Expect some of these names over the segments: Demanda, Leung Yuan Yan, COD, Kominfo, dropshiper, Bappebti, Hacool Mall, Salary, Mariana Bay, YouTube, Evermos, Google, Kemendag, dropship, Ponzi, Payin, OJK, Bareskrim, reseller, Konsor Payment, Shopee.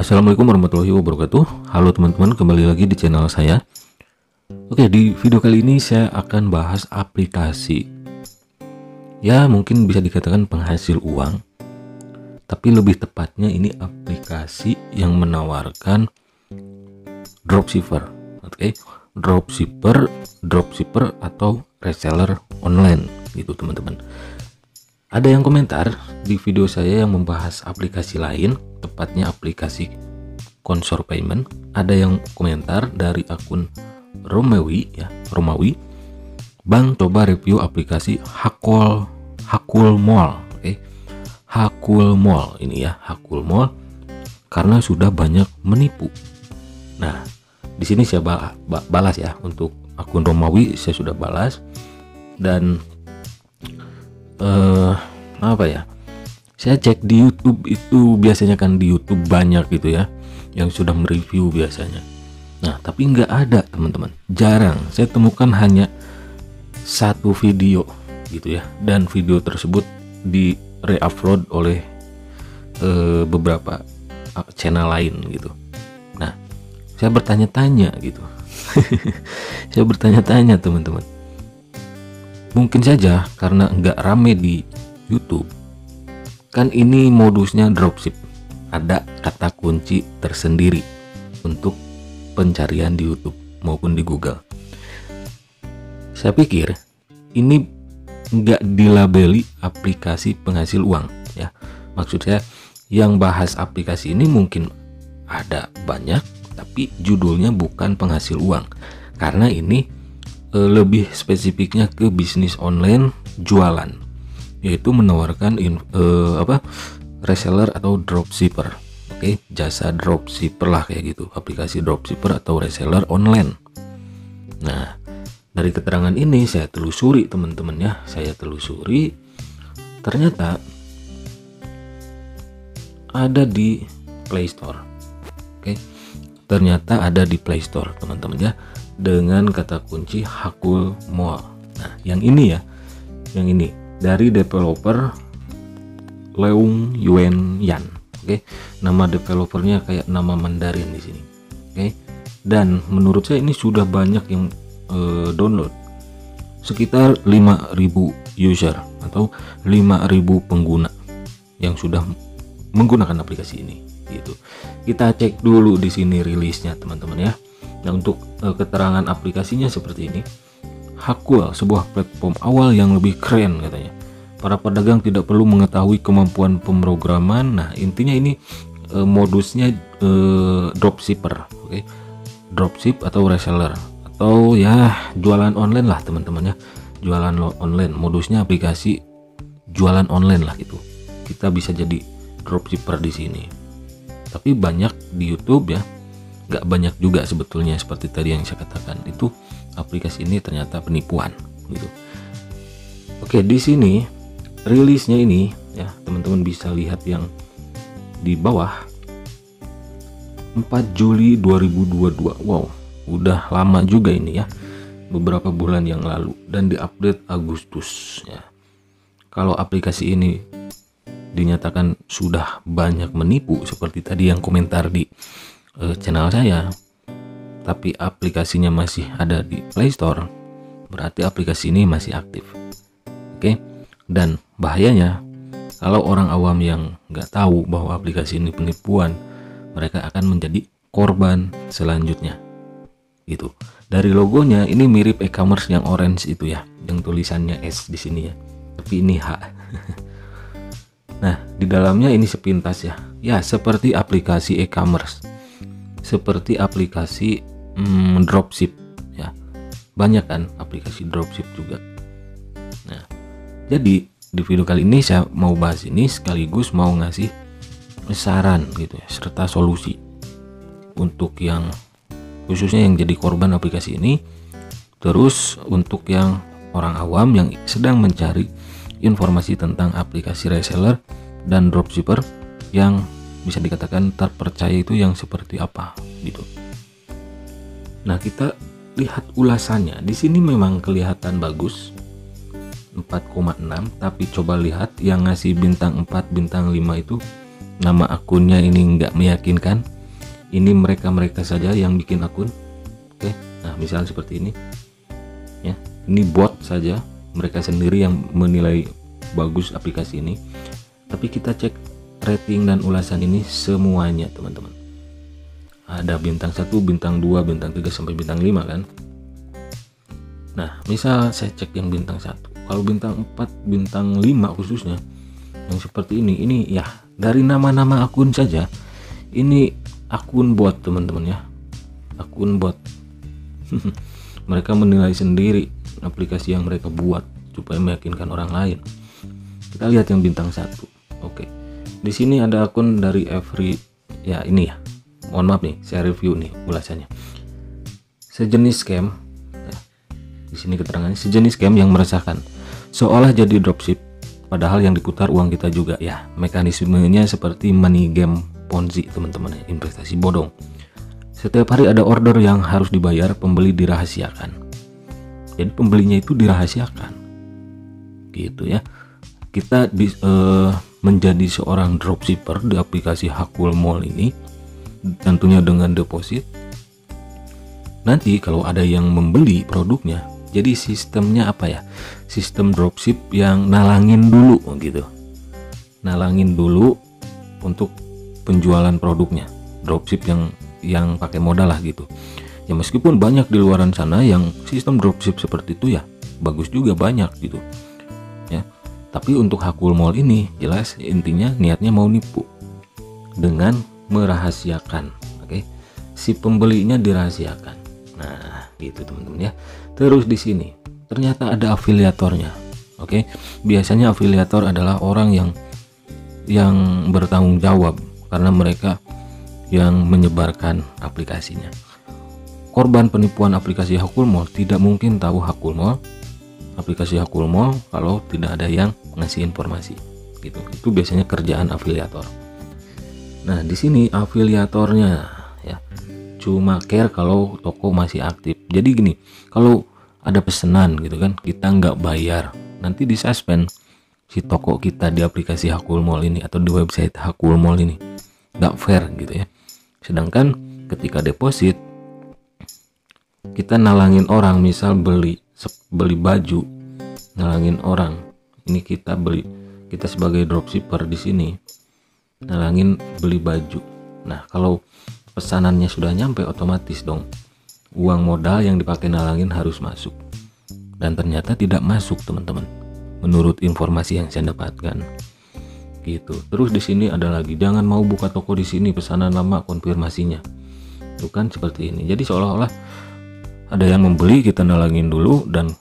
Assalamualaikum warahmatullahi wabarakatuh. Halo teman-teman, kembali lagi di channel saya. Oke, di video kali ini saya akan bahas aplikasi. Ya, mungkin bisa dikatakan penghasil uang. Tapi lebih tepatnya ini aplikasi yang menawarkan dropshipper. Oke, dropshipper atau reseller online gitu, teman-teman. Ada yang komentar di video saya yang membahas aplikasi lain, tepatnya aplikasi Konsor Payment. Ada yang komentar dari akun Romawi, Bang, coba review aplikasi Hacool Mall. Oke. Hacool Mall ini ya, Hacool Mall karena sudah banyak menipu. Nah, di sini saya balas ya, untuk akun Romawi saya sudah balas, dan saya cek di YouTube itu biasanya kan di YouTube banyak gitu ya yang sudah mereview biasanya. Nah, tapi nggak ada, teman-teman, jarang. Saya temukan hanya satu video gitu ya, dan video tersebut di reupload oleh beberapa channel lain gitu. Nah, saya bertanya-tanya gitu. Saya bertanya-tanya, teman-teman. Mungkin saja karena nggak rame di YouTube, kan ini modusnya dropship, ada kata kunci tersendiri untuk pencarian di YouTube maupun di Google. Saya pikir ini nggak dilabeli aplikasi penghasil uang ya, maksud saya yang bahas aplikasi ini mungkin ada banyak, tapi judulnya bukan penghasil uang karena ini lebih spesifiknya ke bisnis online jualan, yaitu menawarkan reseller atau dropshipper. Oke, jasa dropshipper lah kayak gitu, aplikasi dropshipper atau reseller online. Nah, dari keterangan ini saya telusuri, teman-teman ya, ternyata ada di Play Store. Oke, ternyata ada di Play Store, teman-teman ya, dengan kata kunci Hacool Mall. Nah, yang ini ya, yang ini dari developer Leung Yuan Yan. Oke, nama developernya kayak nama Mandarin di sini. Oke, dan menurut saya ini sudah banyak yang download, sekitar 5.000 user atau 5.000 pengguna yang sudah menggunakan aplikasi ini. Gitu. Kita cek dulu di sini rilisnya, teman-teman ya. Nah, untuk keterangan aplikasinya seperti ini. Hacool, sebuah platform awal yang lebih keren katanya. Para pedagang tidak perlu mengetahui kemampuan pemrograman. Nah, intinya ini modusnya dropshipper, oke. Dropship atau reseller atau ya jualan online lah, teman-teman ya. Jualan online, modusnya aplikasi jualan online lah gitu. Kita bisa jadi dropshipper di sini. Tapi banyak di YouTube ya. Gak banyak juga sebetulnya, seperti tadi yang saya katakan itu aplikasi ini ternyata penipuan gitu. Oke, di sini rilisnya ini ya, teman-teman bisa lihat yang di bawah 4 Juli 2022. Wow, udah lama juga ini ya, beberapa bulan yang lalu, dan diupdate Agustus ya. Kalau aplikasi ini dinyatakan sudah banyak menipu seperti tadi yang komentar di channel saya, tapi aplikasinya masih ada di Play Store, berarti aplikasi ini masih aktif. Oke, dan bahayanya kalau orang awam yang nggak tahu bahwa aplikasi ini penipuan, mereka akan menjadi korban selanjutnya gitu. Dari logonya ini mirip e-commerce yang orange itu ya, yang tulisannya S di sini ya, tapi ini H. Nah, di dalamnya ini sepintas ya, seperti aplikasi e-commerce, seperti aplikasi dropship ya, banyak kan aplikasi dropship juga. Nah, jadi di video kali ini saya mau bahas ini sekaligus mau ngasih saran gitu ya, serta solusi untuk yang khususnya yang jadi korban aplikasi ini, terus untuk yang orang awam yang sedang mencari informasi tentang aplikasi reseller dan dropshipper yang bisa dikatakan terpercaya itu yang seperti apa gitu. Nah, kita lihat ulasannya. Di sini memang kelihatan bagus 4,6, tapi coba lihat yang ngasih bintang 4 bintang 5 itu nama akunnya ini nggak meyakinkan, ini mereka-mereka saja yang bikin akun. Oke, nah misalnya seperti ini ya, ini bot saja, mereka sendiri yang menilai bagus aplikasi ini. Tapi kita cek rating dan ulasan ini semuanya teman-teman, ada bintang 1, bintang 2, bintang 3, sampai bintang 5 kan. Nah misal saya cek yang bintang 1, kalau bintang 4, bintang 5 khususnya yang seperti ini ya, dari nama-nama akun saja ini akun bot teman-teman ya, akun bot. Mereka menilai sendiri aplikasi yang mereka buat supaya meyakinkan orang lain. Kita lihat yang bintang 1. Oke, di sini ada akun dari Every ya, ini ya, mohon maaf nih, saya review nih ulasannya. Sejenis scam ya. Di sini keterangannya sejenis scam yang meresahkan, seolah jadi dropship padahal yang diputar uang kita juga ya. Mekanismenya seperti money game ponzi teman-teman, investasi bodong. Setiap hari ada order yang harus dibayar, pembeli dirahasiakan, jadi pembelinya itu dirahasiakan gitu ya. Kita menjadi seorang dropshipper di aplikasi Hacool Mall ini, tentunya dengan deposit. Nanti kalau ada yang membeli produknya, jadi sistemnya apa ya, sistem dropship yang nalangin dulu gitu, nalangin dulu untuk penjualan produknya, dropship yang pakai modal lah gitu ya. Meskipun banyak di luaran sana yang sistem dropship seperti itu ya, bagus juga banyak gitu ya, tapi untuk Hacool Mall ini jelas intinya niatnya mau nipu dengan merahasiakan. Oke, si pembelinya dirahasiakan. Nah gitu teman-teman ya. Terus di sini ternyata ada afiliatornya. Oke, biasanya afiliator adalah orang yang bertanggung jawab karena mereka yang menyebarkan aplikasinya. Korban penipuan aplikasi Hacool Mall tidak mungkin tahu Hacool Mall, aplikasi Hacool Mall, kalau tidak ada yang ngasih informasi gitu. Itu biasanya kerjaan afiliator. Nah di sini afiliatornya ya cuma care kalau toko masih aktif. Jadi gini, kalau ada pesanan gitu kan, kita nggak bayar, nanti di suspend si toko kita di aplikasi Hacool Mall ini atau di website Hacool Mall ini, nggak fair gitu ya. Sedangkan ketika deposit kita nalangin orang, misal beli baju, nalangin orang. Ini kita beli, kita sebagai dropshipper di sini nalangin beli baju. Nah kalau pesanannya sudah nyampe, otomatis dong uang modal yang dipakai nalangin harus masuk, dan ternyata tidak masuk teman-teman menurut informasi yang saya dapatkan gitu. Terus di sini ada lagi, jangan mau buka toko di sini, pesanan lama konfirmasinya, bukan seperti ini. Jadi seolah-olah ada yang membeli, kita nalangin dulu, dan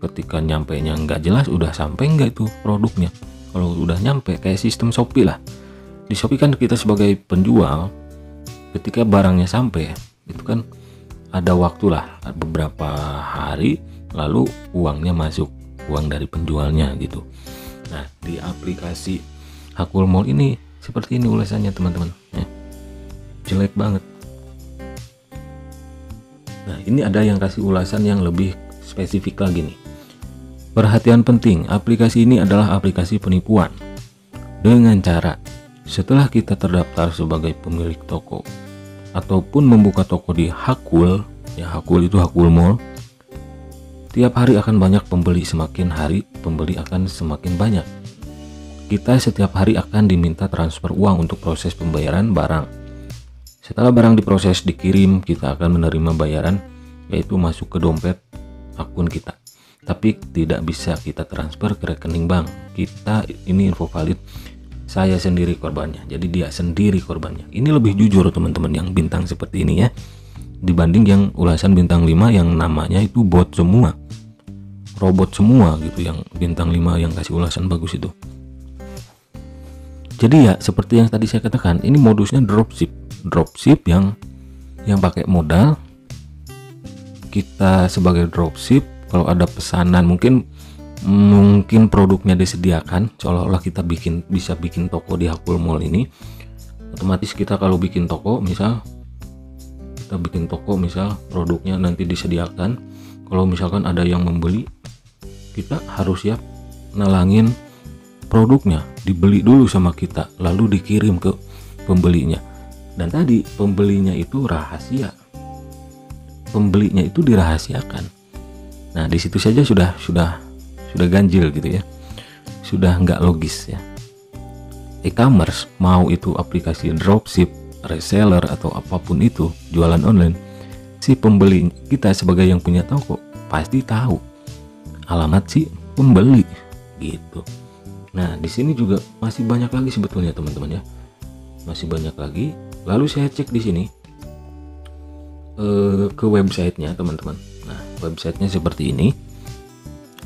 ketika nyampe nya nggak jelas udah sampai nggak itu produknya. Kalau udah nyampe kayak sistem Shopee lah. Di Shopee kan kita sebagai penjual, ketika barangnya sampai itu kan ada waktulah beberapa hari, lalu uangnya masuk, uang dari penjualnya gitu. Nah di aplikasi Hacool Mall ini seperti ini ulasannya teman-teman ya, jelek banget. Nah ini ada yang kasih ulasan yang lebih spesifik lagi nih. Perhatian penting, aplikasi ini adalah aplikasi penipuan dengan cara, setelah kita terdaftar sebagai pemilik toko ataupun membuka toko di Hacool ya, Hacool itu Hacool Mall, tiap hari akan banyak pembeli, semakin hari pembeli akan semakin banyak. Kita setiap hari akan diminta transfer uang untuk proses pembayaran barang. Setelah barang diproses dikirim, kita akan menerima bayaran, yaitu masuk ke dompet akun kita, tapi tidak bisa kita transfer ke rekening bank kita. Ini info valid, saya sendiri korbannya. Jadi dia sendiri korbannya. Ini lebih jujur teman-teman yang bintang seperti ini ya, dibanding yang ulasan bintang 5 yang namanya itu bot semua, robot semua gitu. Yang bintang 5 yang kasih ulasan bagus itu. Jadi ya seperti yang tadi saya katakan, ini modusnya dropship, dropship yang pakai modal. Kita sebagai dropship, kalau ada pesanan mungkin produknya disediakan, seolah-olah kita bisa bikin toko di Hacool Mall ini. Otomatis kita kalau bikin toko, misal kita bikin toko, misal produknya nanti disediakan, kalau misalkan ada yang membeli, kita harus siap nalangin produknya, dibeli dulu sama kita, lalu dikirim ke pembelinya. Dan tadi pembelinya itu rahasia, pembelinya itu dirahasiakan. Nah di situ saja sudah ganjil gitu ya, sudah nggak logis ya. E-commerce mau itu aplikasi dropship, reseller atau apapun itu jualan online, si pembeli kita sebagai yang punya toko pasti tahu alamat si pembeli gitu. Nah di sini juga masih banyak lagi sebetulnya teman-teman ya, masih banyak lagi. Lalu saya cek di sini ke websitenya teman-teman. Nah websitenya seperti ini.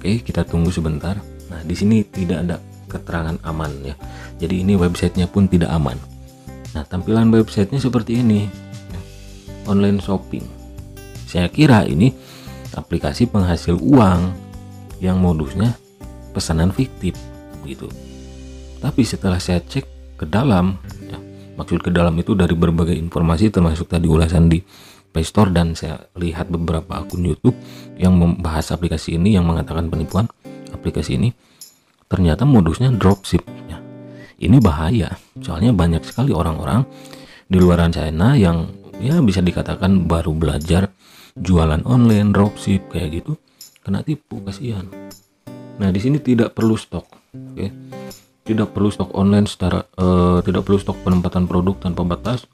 Oke kita tunggu sebentar. Nah di sini tidak ada keterangan aman ya, jadi ini websitenya pun tidak aman. Nah tampilan websitenya seperti ini, online shopping. Saya kira ini aplikasi penghasil uang yang modusnya pesanan fiktif gitu. Tapi setelah saya cek ke dalam ya, maksud ke dalam itu dari berbagai informasi termasuk tadi ulasan di Playstore, dan saya lihat beberapa akun YouTube yang membahas aplikasi ini, yang mengatakan penipuan aplikasi ini, ternyata modusnya dropship ya. Ini bahaya, soalnya banyak sekali orang-orang di luaran sana yang ya bisa dikatakan baru belajar jualan online dropship kayak gitu, kena tipu, kasihan. Nah di sini tidak perlu stok, oke. Tidak perlu stok online secara tidak perlu stok penempatan produk tanpa batas.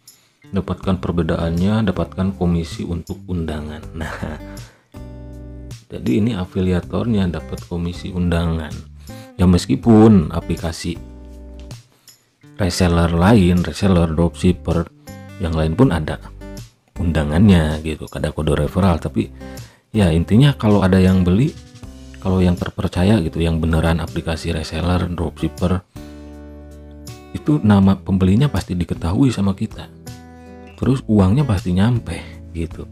Dapatkan perbedaannya, dapatkan komisi untuk undangan. Nah jadi ini afiliatornya dapat komisi undangan ya, meskipun aplikasi reseller lain, reseller dropshipper yang lain pun ada undangannya gitu, ada kode referral. Tapi ya intinya kalau ada yang beli, kalau yang terpercaya gitu, yang beneran aplikasi reseller dropshipper itu, nama pembelinya pasti diketahui sama kita, terus uangnya pasti nyampe gitu.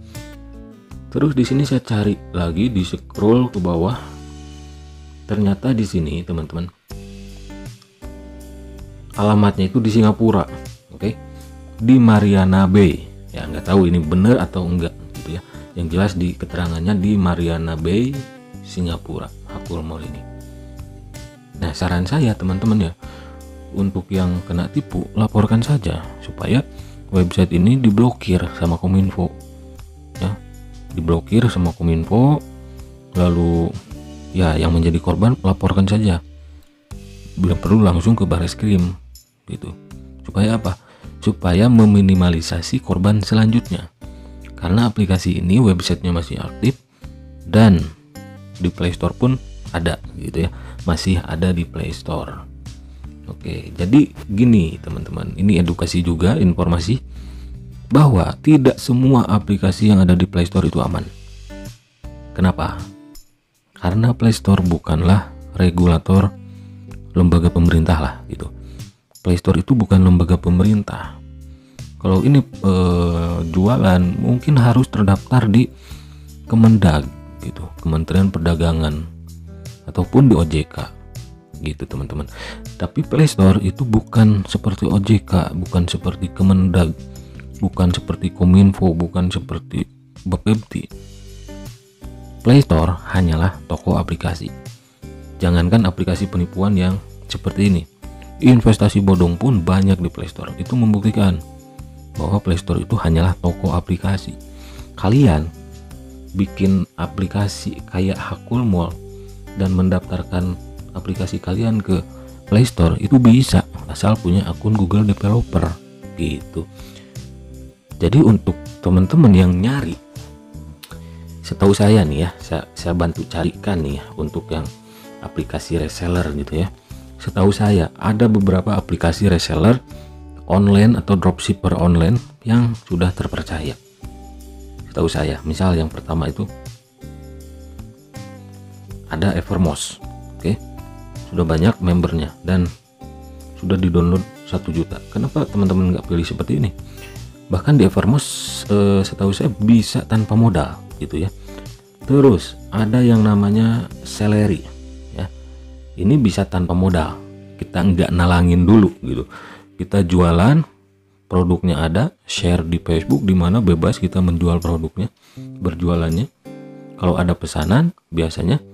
Terus di sini saya cari lagi, di scroll ke bawah, ternyata di sini teman-teman alamatnya itu di Singapura, oke, di Mariana Bay. Ya nggak tahu ini bener atau enggak gitu ya, yang jelas di keterangannya di Mariana Bay Singapura Hacool Mall ini. Nah saran saya teman-teman ya, untuk yang kena tipu laporkan saja supaya website ini diblokir sama Kominfo ya, diblokir sama Kominfo. Lalu ya yang menjadi korban laporkan saja, belum perlu langsung ke Bareskrim gitu. Supaya apa? Supaya meminimalisasi korban selanjutnya, karena aplikasi ini websitenya masih aktif dan di Playstore pun ada gitu ya, masih ada di Playstore. Oke jadi gini teman-teman, ini edukasi juga, informasi bahwa tidak semua aplikasi yang ada di Playstore itu aman. Kenapa? Karena Playstore bukanlah regulator lembaga pemerintah lah gitu. Playstore itu bukan lembaga pemerintah. Kalau ini jualan mungkin harus terdaftar di Kemendag gitu, Kementerian Perdagangan, ataupun di OJK gitu teman-teman. Tapi Playstore itu bukan seperti OJK, bukan seperti Kemendag, bukan seperti Kominfo, bukan seperti Bappebti. Playstore hanyalah toko aplikasi. Jangankan aplikasi penipuan yang seperti ini, investasi bodong pun banyak di Playstore. Itu membuktikan bahwa Playstore itu hanyalah toko aplikasi. Kalian bikin aplikasi kayak Hacool Mall dan mendaftarkan aplikasi kalian ke Playstore itu bisa, asal punya akun Google Developer gitu. Jadi untuk teman-teman yang nyari, setahu saya nih ya, saya bantu carikan nih ya, untuk yang aplikasi reseller gitu ya. Setahu saya ada beberapa aplikasi reseller online atau dropshipper online yang sudah terpercaya. Setahu saya, misal yang pertama itu ada Evermos, oke, sudah banyak membernya dan sudah didownload 1 juta. Kenapa teman-teman nggak pilih seperti ini? Bahkan di Evermos setahu saya bisa tanpa modal gitu ya. Terus ada yang namanya Salary. Ini bisa tanpa modal, kita nggak nalangin dulu gitu, kita jualan produknya, ada share di Facebook di mana bebas kita menjual produknya, berjualannya. Kalau ada pesanan biasanya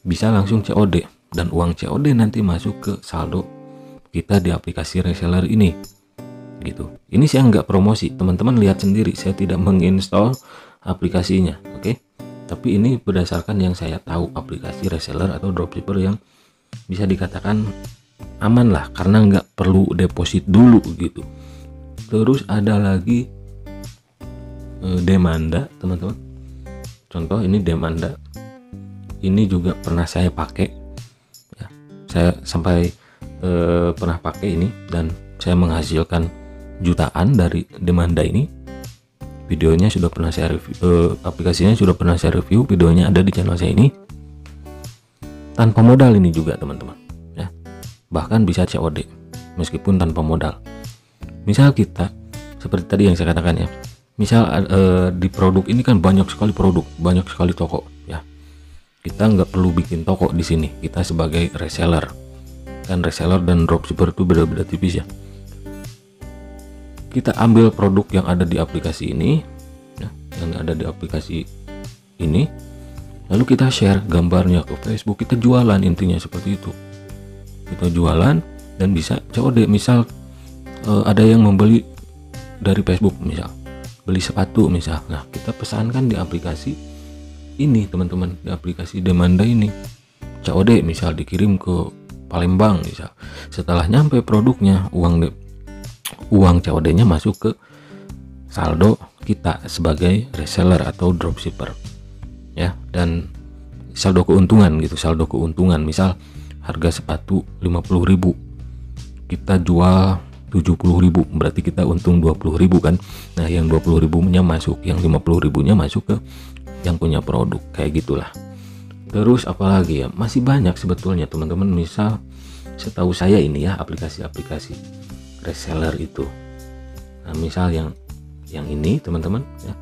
bisa langsung COD, dan uang COD nanti masuk ke saldo kita di aplikasi reseller ini gitu. Ini saya nggak promosi, teman-teman lihat sendiri, saya tidak menginstall aplikasinya, oke? Tapi ini berdasarkan yang saya tahu, aplikasi reseller atau dropshipper yang bisa dikatakan aman lah, karena nggak perlu deposit dulu gitu. Terus ada lagi Demanda, teman-teman. Contoh ini Demanda, ini juga pernah saya pakai ya, saya sampai pernah pakai ini, dan saya menghasilkan jutaan dari Demanda ini. Videonya sudah pernah saya review, aplikasinya sudah pernah saya review, videonya ada di channel saya ini. Tanpa modal ini juga teman-teman ya, bahkan bisa COD meskipun tanpa modal. Misal kita seperti tadi yang saya katakan ya, misal di produk ini kan banyak sekali produk, banyak sekali toko ya. Kita nggak perlu bikin toko di sini, kita sebagai reseller. Kan reseller dan dropshipper itu beda-beda tipis ya. Kita ambil produk yang ada di aplikasi ini ya, yang ada di aplikasi ini, lalu kita share gambarnya ke Facebook, kita jualan, intinya seperti itu. Kita jualan dan bisa COD. Misal ada yang membeli dari Facebook, misal beli sepatu misal, nah kita pesankan di aplikasi ini teman-teman, di aplikasi Demanda ini, COD misal dikirim ke Palembang misal. Setelah nyampe produknya, uang COD-nya masuk ke saldo kita sebagai reseller atau dropshipper ya, dan saldo keuntungan gitu, saldo keuntungan. Misal harga sepatu 50.000 kita jual 70.000, berarti kita untung 20.000 kan. Nah yang 20.000-nya masuk, yang 50.000-nya masuk ke yang punya produk, kayak gitulah. Terus apalagi ya, masih banyak sebetulnya teman-teman. Misal setahu saya ini ya, aplikasi-aplikasi reseller itu. Nah misal yang ini teman-teman ya.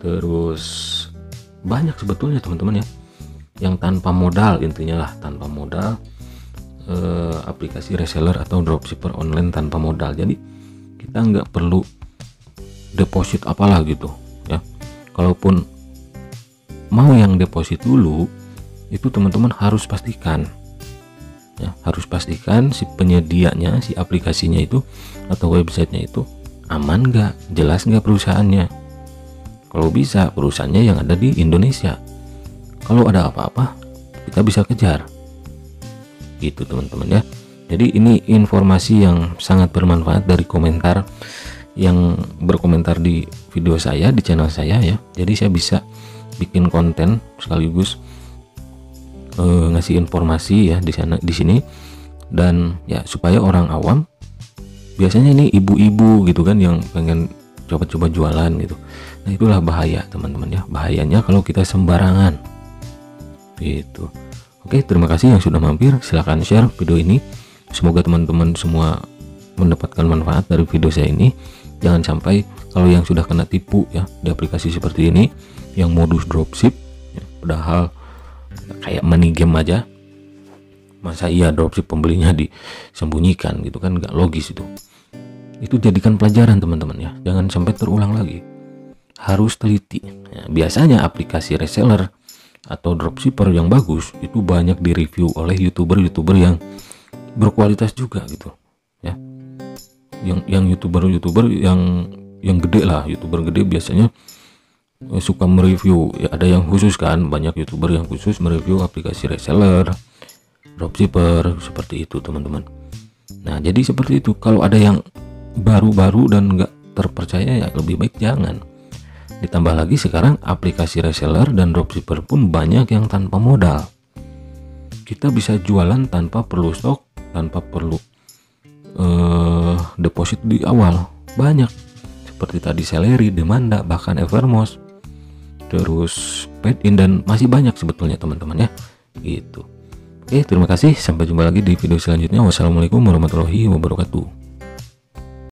Terus banyak sebetulnya teman-teman ya, yang tanpa modal, intinya lah tanpa modal. Aplikasi reseller atau dropshipper online tanpa modal, jadi kita nggak perlu deposit apalah gitu ya. Kalaupun mau yang deposit dulu itu teman-teman harus pastikan ya, harus pastikan si penyedianya, si aplikasinya itu atau websitenya itu aman nggak, jelas nggak perusahaannya. Kalau bisa perusahaannya yang ada di Indonesia, kalau ada apa-apa kita bisa kejar gitu teman-teman ya. Jadi ini informasi yang sangat bermanfaat dari komentar yang berkomentar di video saya, di channel saya ya. Jadi saya bisa bikin konten sekaligus ngasih informasi ya di sana, di sini, dan ya supaya orang awam, biasanya ini ibu-ibu gitu kan yang pengen coba-coba jualan gitu. Nah itulah bahaya teman-teman ya, bahayanya kalau kita sembarangan gitu. Oke, terima kasih yang sudah mampir. Silahkan share video ini. Semoga teman-teman semua mendapatkan manfaat dari video saya ini. Jangan sampai kalau yang sudah kena tipu ya di aplikasi seperti ini, yang modus dropship, ya, padahal kayak money game aja. Masa iya dropship pembelinya disembunyikan gitu kan, nggak logis itu. Itu jadikan pelajaran teman-teman ya. Jangan sampai terulang lagi. Harus teliti. Ya, biasanya aplikasi reseller atau dropshipper yang bagus itu banyak direview oleh youtuber-youtuber yang berkualitas juga gitu ya, yang youtuber-youtuber yang gede lah, youtuber gede biasanya suka mereview ya, ada yang khusus kan, banyak youtuber yang khusus mereview aplikasi reseller dropshipper seperti itu teman-teman. Nah jadi seperti itu, kalau ada yang baru-baru dan nggak terpercaya ya lebih baik jangan. Ditambah lagi sekarang aplikasi reseller dan dropshipper pun banyak yang tanpa modal. Kita bisa jualan tanpa perlu stok, tanpa perlu deposit di awal. Banyak. Seperti tadi Salary, Demanda, bahkan Evermos. Terus Payin dan masih banyak sebetulnya teman-teman ya. Gitu. Oke, terima kasih. Sampai jumpa lagi di video selanjutnya. Wassalamualaikum warahmatullahi wabarakatuh.